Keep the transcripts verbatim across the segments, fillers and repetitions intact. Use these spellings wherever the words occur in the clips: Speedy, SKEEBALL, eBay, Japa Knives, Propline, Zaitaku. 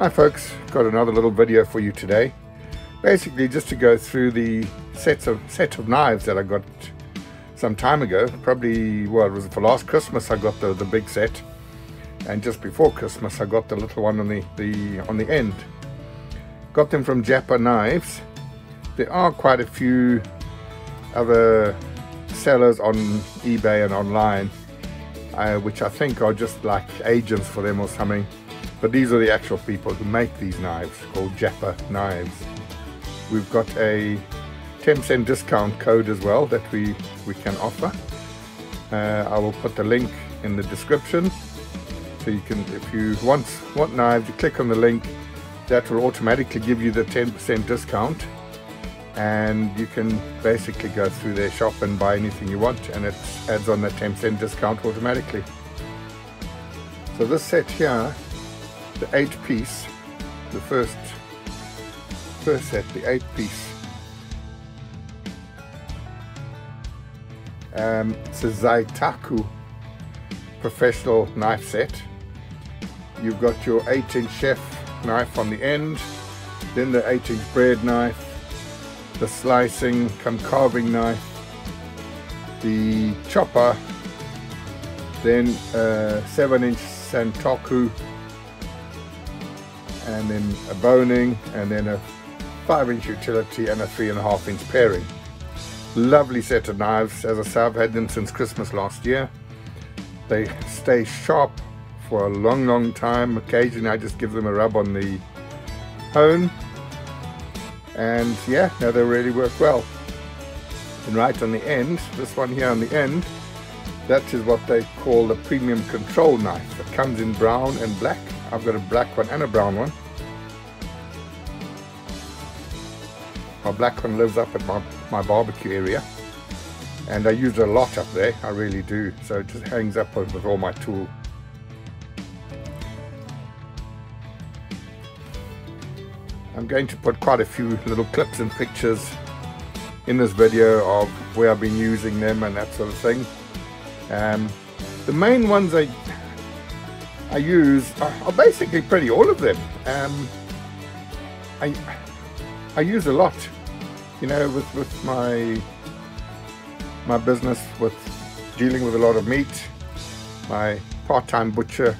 Hi folks, got another little video for you today. Basically just to go through the sets of set of knives that I got some time ago. Probably, well, it was for last Christmas I got the, the big set, and just before Christmas I got the little one on the, the on the end. Got them from Japa Knives. There are quite a few other sellers on eBay and online, uh, which I think are just like agents for them or something. But these are the actual people who make these knives, called Japa Knives. We've got a ten percent discount code as well that we, we can offer. Uh, I will put the link in the description. So you can, if you want, want knives, you click on the link. That will automatically give you the ten percent discount. And you can basically go through their shop and buy anything you want, and it adds on that ten percent discount automatically. So this set here, the eight piece, the first first set, the eight piece. Um, it's a Zaitaku professional knife set. You've got your eight inch chef knife on the end, then the eight inch bread knife, the slicing come carving knife, the chopper, then uh, seven inch Zaitaku, and then a boning, and then a five inch utility, and a three and a half inch pairing. Lovely set of knives. As I say, I've had them since Christmas last year. They stay sharp for a long, long time. Occasionally I just give them a rub on the hone. And yeah, no, they really work well. And right on the end, this one here on the end, that is what they call the premium control knife. It comes in brown and black. I've got a black one and a brown one. My black one lives up at my, my barbecue area, and I use it a lot up there, I really do. So it just hangs up with all my tool. I'm going to put quite a few little clips and pictures in this video of where I've been using them and that sort of thing. Um, the main ones I I use are basically pretty all of them. Um, I I use a lot, you know, with with my my business, with dealing with a lot of meat. My part-time butcher,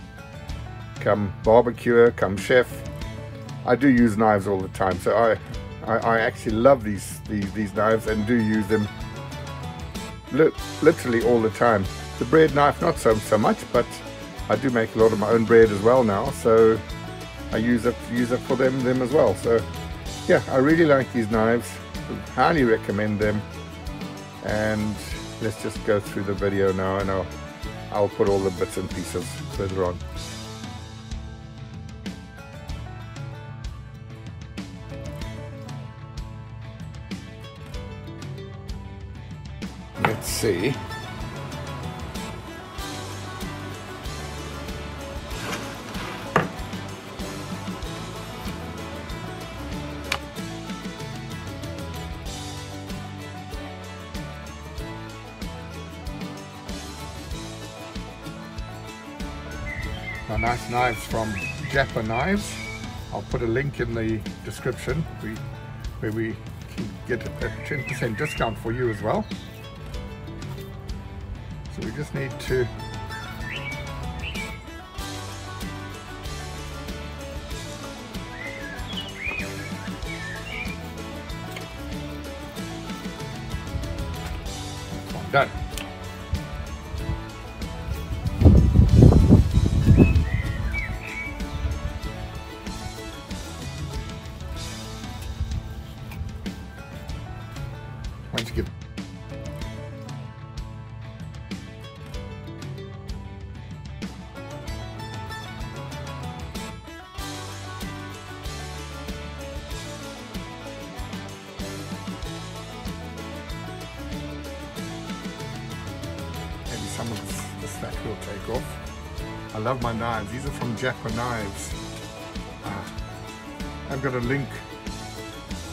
come barbecuer, come chef. I do use knives all the time, so I I, I actually love these, these these knives and do use them li literally all the time. The bread knife not so so much, but I do make a lot of my own bread as well now, so I use it use it for them them as well. So yeah, I really like these knives. Highly recommend them. And let's just go through the video now, and I'll I'll put all the bits and pieces further on. Let's see. My nice knives from Japa Knives. I'll put a link in the description where we can get a ten percent discount for you as well. So we just need to I'm done. Once you give some of this that will take off. I love my knives. These are from Japa Knives. Uh, I've got a link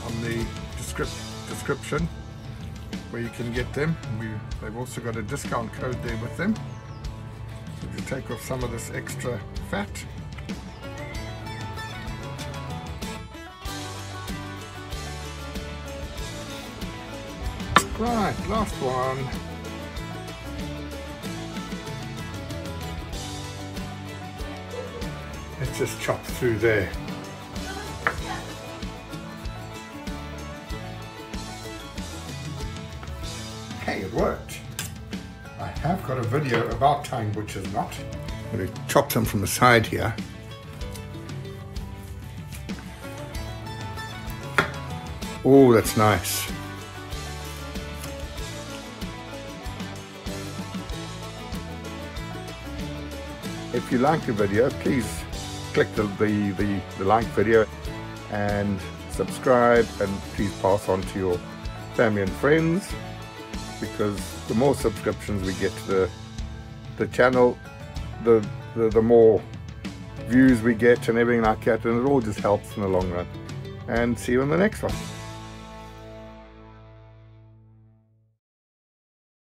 on the description where you can get them. We, they've also got a discount code there with them. So if you take off some of this extra fat, Right, last one. Let's just chop through there. Hey, it worked. I have got a video about tying butchers knot. I'm going to chop them from the side here. Oh, that's nice. If you like the video, please click the, the, the, the like video and subscribe, and please pass on to your family and friends, because the more subscriptions we get to the, the channel, the, the, the more views we get and everything like that, and it all just helps in the long run. And see you in the next one.